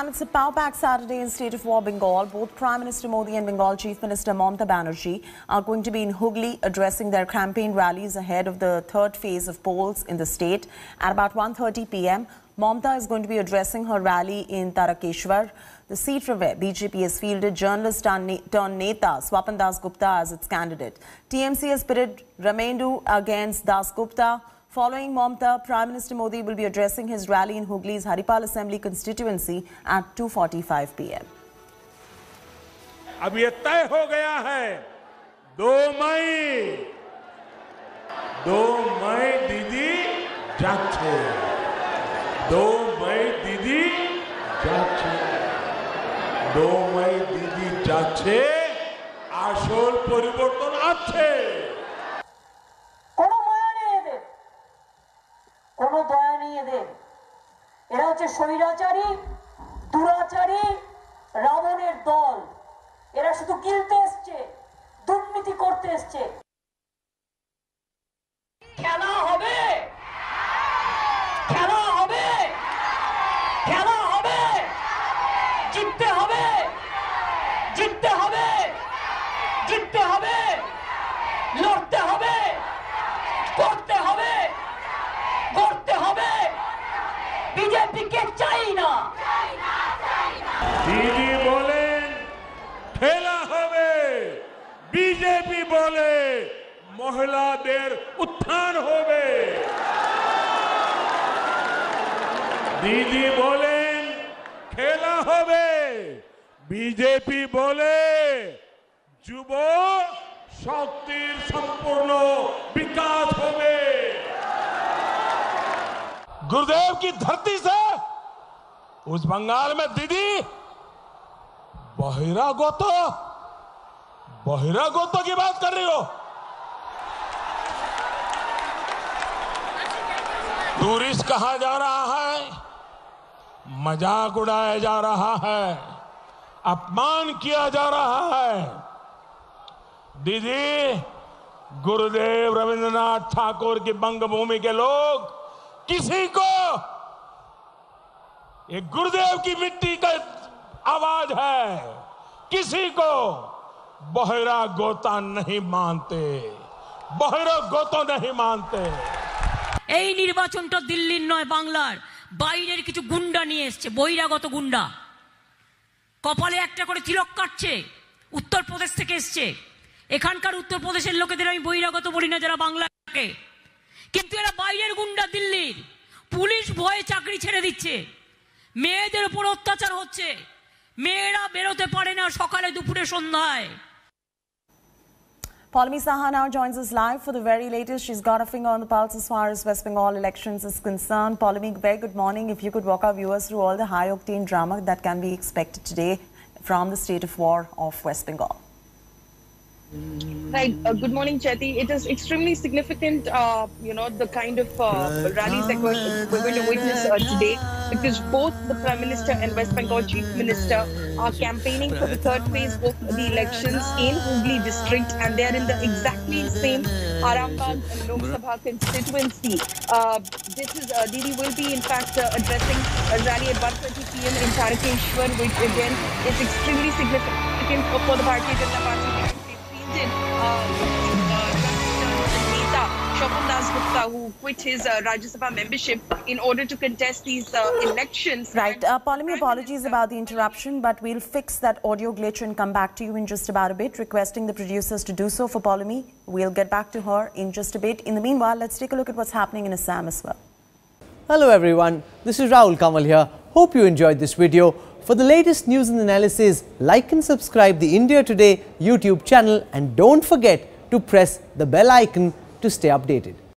Amidst the power-packed Saturday in state of war Bengal, both Prime Minister Modi and Bengal Chief Minister Mamata Banerjee are going to be in Hooghly addressing their campaign rallies ahead of the third phase of polls in the state. At about 1:30 p.m, Mamata is going to be addressing her rally in Tarakeshwar, the seat from where BJP has fielded journalist turned Neta Swapan Das Gupta as its candidate. TMC has pitted Ramendu against Das Gupta. Following Mamata, Prime Minister Modi will be addressing his rally in Hooghly's Haripal Assembly constituency at 2:45 p.m. अब यह तय हो गया है 2 मई दीदी जाछो, 2 मई दीदी जाछो, 2 मई दीदी जाछे आशोल परिवर्तन आछे। शैराचारी दुराचारी रावणेर दल एरा शुधु गिलते एसेछे दुर्नीति करते एसेछे खेला होबे खेला होबे खेला होबे जितते होबे जितते होबे जितते होबे लड़ते होबे करते होबे करते होबे बीजेपी के चाइना दीदी बोले खेला होवे, बीजेपी बोले महिला देर उत्थान होवे, दीदी बोले खेला होवे, बीजेपी बोले युव शक्तिर सम्पूर्ण विकास होवे। गुरुदेव की धरती से उस बंगाल में दीदी बहिरागतों की बात कर रही हो। टूरिस्ट कहा जा रहा है, मजाक उड़ाया जा रहा है, अपमान किया जा रहा है। दीदी, गुरुदेव रविंद्रनाथ ठाकुर की बंगभूमि के लोग किसी को ये गुरुदेव की मिट्टी का आवाज है, किसी को बहिरागत नहीं मानते, बहिरागत नहीं मानते। এই নির্বাচনটা দিল্লির নয়, বাংলার বাইরের কিছু গুন্ডা নিয়ে আসছে, বহিরাগত গুন্ডা। কপালে একটা করে তিলক কাটছে, উত্তরপ্রদেশ থেকে আসছে। এখানকার উত্তরপ্রদেশের লোকেদের আমি বহিরাগত বলি না, যারা বাংলাকে, কিন্তু এরা বাইরের গুন্ডা। দিল্লির পুলিশ ভয়ে চাকরি ছেড়ে দিচ্ছে, মেয়েদের উপর অত্যাচার হচ্ছে, মেয়েরা বেরোতে পারে না সকালে দুপুরে সন্ধ্যায়। Pallavi Saha now joins us live for the very latest. She's got a finger on the pulse as far as West Bengal elections is concerned. Pallavi, very good morning. If you could walk our viewers through all the high-octane drama that can be expected today from the state of war of West Bengal. Right. Good morning, Chetty. It is extremely significant, the kind of rallies that we're going to witness today, because both the Prime Minister and West Bengal Chief Minister are campaigning for the third phase of the elections in Hooghly district, and they are in the exactly same Arambagh Lok Sabha constituency. This is Didi will be, in fact, addressing a rally at 1:30 p.m. in Tarakeshwar, which again is extremely significant for the Bharatiya Janata Party. Anand Neeta Swapan Das Gupta, who quit his Rajya Sabha membership in order to contest these elections. Right. Pallavi, apologies about the interruption, but we'll fix that audio glitch and come back to you in just about a bit, requesting the producers to do so for Pallavi. We'll get back to her in just a bit. In the meanwhile, let's take a look at what's happening in Assam as well. Hello everyone, this is Rahul Kamal here. Hope you enjoyed this video. For the latest news and analysis, like and subscribe the India Today YouTube channel, and don't forget to press the bell icon to stay updated.